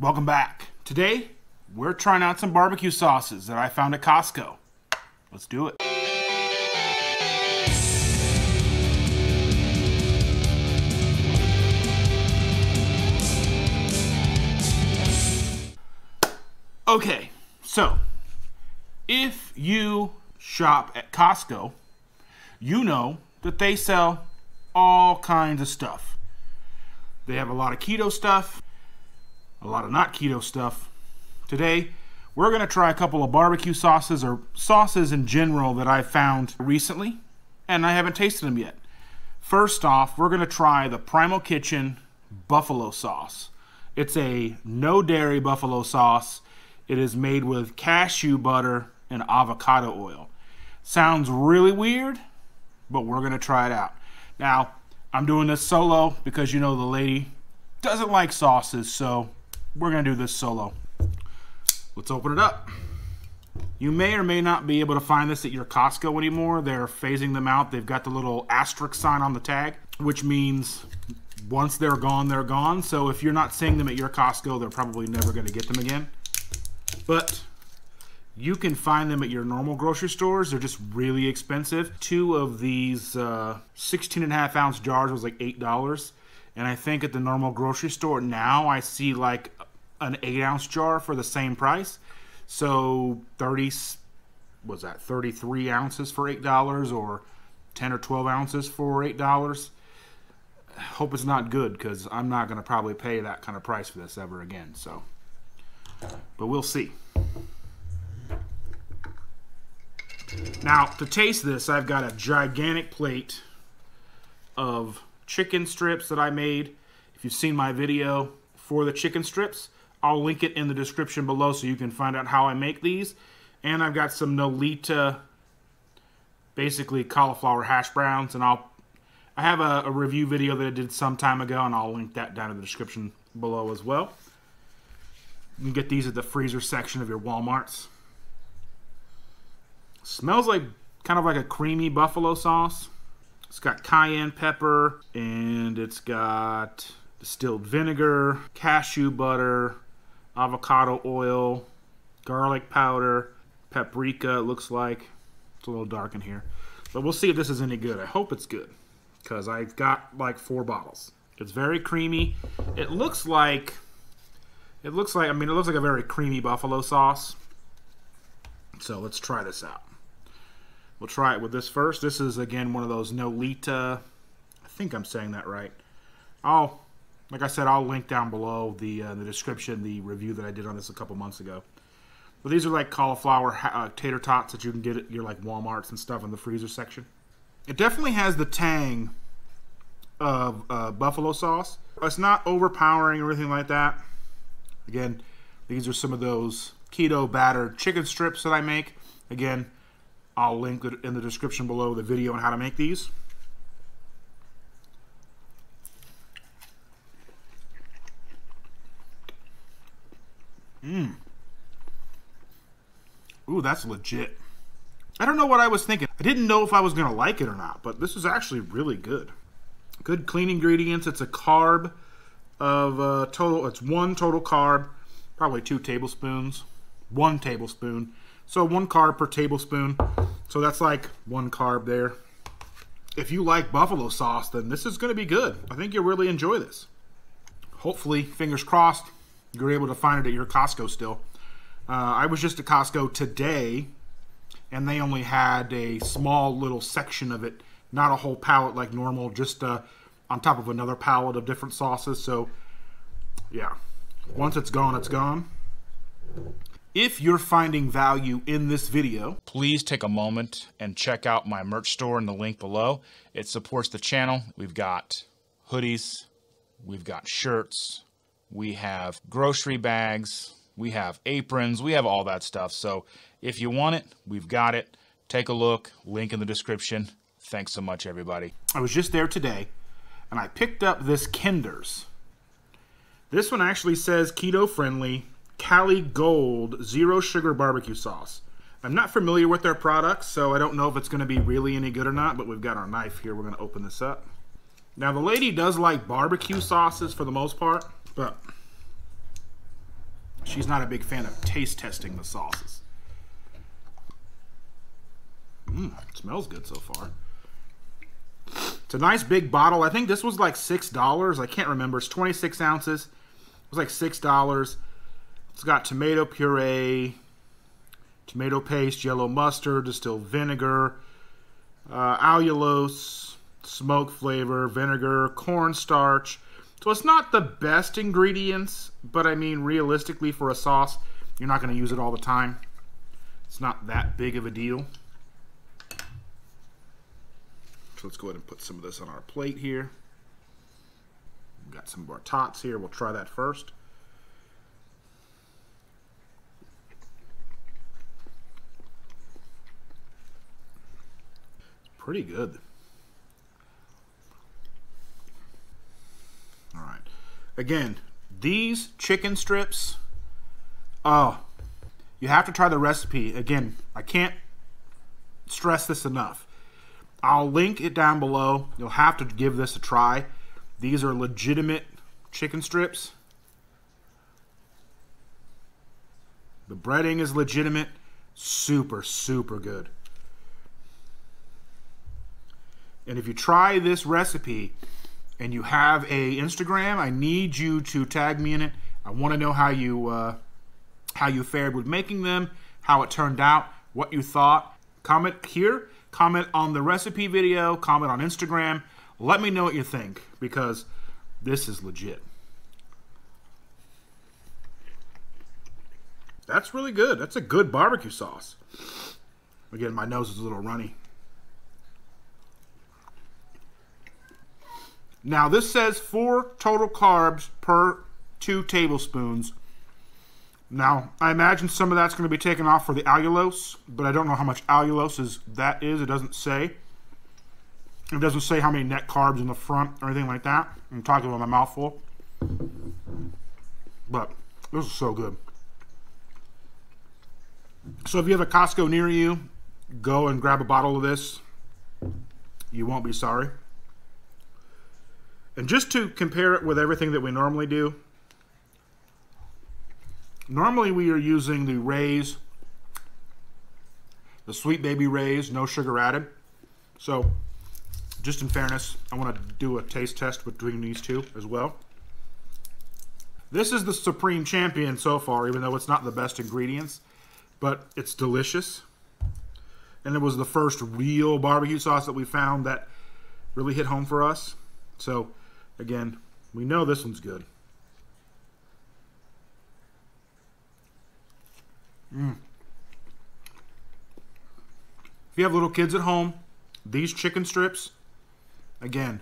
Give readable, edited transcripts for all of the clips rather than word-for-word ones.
Welcome back. Today, we're trying out some barbecue sauces that I found at Costco. Let's do it. Okay, so if you shop at Costco, you know that they sell all kinds of stuff. They have a lot of keto stuff, a lot of not keto stuff. Today, we're gonna try a couple of barbecue sauces or sauces in general that I found recently, and I haven't tasted them yet. First off, we're gonna try the Primal Kitchen buffalo sauce. It's a no dairy buffalo sauce. It is made with cashew butter and avocado oil. Sounds really weird, but we're gonna try it out. Now, I'm doing this solo because you know the lady doesn't like sauces, so we're gonna do this solo. Let's open it up. You may or may not be able to find this at your Costco anymore. They're phasing them out. They've got the little asterisk sign on the tag, which means once they're gone, they're gone. So if you're not seeing them at your Costco, they're probably never gonna get them again. But you can find them at your normal grocery stores. They're just really expensive. Two of these 16.5 ounce jars was like $8. And I think at the normal grocery store now I see like an 8 ounce jar for the same price. So 33 ounces for $8 or 10 or 12 ounces for $8. I hope it's not good because I'm not gonna probably pay that kind of price for this ever again, so. But we'll see. Now, to taste this, I've got a gigantic plate of chicken strips that I made. If you've seen my video for the chicken strips, I'll link it in the description below so you can find out how I make these. And I've got some Nolita, basically cauliflower hash browns, and I have a review video that I did some time ago, and I'll link that down in the description below as well. You can get these at the freezer section of your Walmarts. Smells like kind of like a creamy buffalo sauce. It's got cayenne pepper and it's got distilled vinegar, cashew butter, avocado oil, garlic powder, paprika, it looks like. It's a little dark in here. But we'll see if this is any good. I hope it's good because I've got like 4 bottles. It's very creamy. It looks like a very creamy buffalo sauce. So let's try this out. We'll try it with this first. This is, again, one of those Nolita. I think I'm saying that right. Like I said, I'll link down below the description, the review that I did on this a couple months ago. But these are like cauliflower tater tots that you can get at your like Walmarts and stuff in the freezer section. It definitely has the tang of buffalo sauce. It's not overpowering or anything like that. Again, these are some of those keto battered chicken strips that I make. Again, I'll link it in the description below the video on how to make these. Ooh, that's legit. I don't know what I was thinking. I didn't know if I was gonna like it or not, but this is actually really good. Good clean ingredients. It's a carb of it's 1 total carb, probably 2 tablespoons, 1 tablespoon. So 1 carb per tablespoon. So that's like 1 carb there. If you like buffalo sauce, then this is gonna be good. I think you'll really enjoy this. Hopefully, fingers crossed, you're able to find it at your Costco still. I was just at Costco today and they only had a small little section of it, not a whole pallet like normal, just on top of another pallet of different sauces. So yeah, once it's gone, it's gone. If you're finding value in this video, please take a moment and check out my merch store in the link below. It supports the channel. We've got hoodies, we've got shirts, we have grocery bags, we have aprons, we have all that stuff. So if you want it, we've got it. Take a look, link in the description. Thanks so much, everybody. I was just there today and I picked up this Kinder's. This one actually says keto friendly, Cali Gold Zero Sugar Barbecue Sauce. I'm not familiar with their products, so I don't know if it's gonna be really any good or not, but we've got our knife here. We're gonna open this up. Now the lady does like barbecue sauces for the most part, but She's not a big fan of taste testing the sauces. Smells good so far. It's a nice big bottle. I think this was like $6. I can't remember. It's 26 ounces. It was like $6. It's got tomato puree, tomato paste, yellow mustard, distilled vinegar, allulose, smoke flavor, vinegar, cornstarch. So it's not the best ingredients, but I mean, realistically, for a sauce, you're not going to use it all the time. It's not that big of a deal. So let's go ahead and put some of this on our plate here. We've got some of our tots here. We'll try that first. It's pretty good. All right. Again, these chicken strips, oh, you have to try the recipe. Again, I can't stress this enough. I'll link it down below. You'll have to give this a try. These are legitimate chicken strips. The breading is legitimate. Super, super good. And if you try this recipe and you have a Instagram, I need you to tag me in it. I want to know how you fared with making them, how it turned out, what you thought. Comment here. Comment on the recipe video, comment on Instagram. Let me know what you think, because this is legit. That's really good. That's a good barbecue sauce. Again, my nose is a little runny. Now, this says 4 total carbs per 2 tablespoons. Now, I imagine some of that's going to be taken off for the allulose, but I don't know how much allulose that is. It doesn't say. It doesn't say how many net carbs in the front or anything like that. I'm talking about my mouthful. But this is so good. So if you have a Costco near you, go and grab a bottle of this. You won't be sorry. And just to compare it with everything that we normally do, normally we are using the Ray's, the Sweet Baby Ray's, no sugar added. So just in fairness, I want to do a taste test between these two as well. This is the supreme champion so far, even though it's not the best ingredients, but it's delicious. And it was the first real barbecue sauce that we found that really hit home for us. So again, we know this one's good. If you have little kids at home, these chicken strips, again,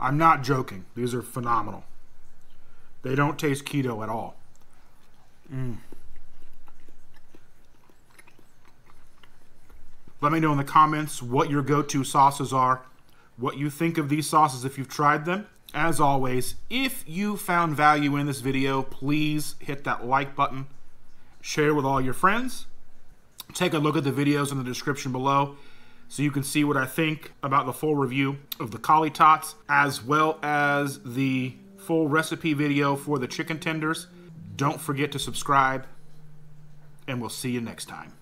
I'm not joking. These are phenomenal. They don't taste keto at all. Let me know in the comments what your go-to sauces are, what you think of these sauces if you've tried them. As always, if you found value in this video, please hit that like button. Share with all your friends. Take a look at the videos in the description below so you can see what I think about the full review of the Cali Tots, as well as the full recipe video for the chicken tenders. Don't forget to subscribe, and we'll see you next time.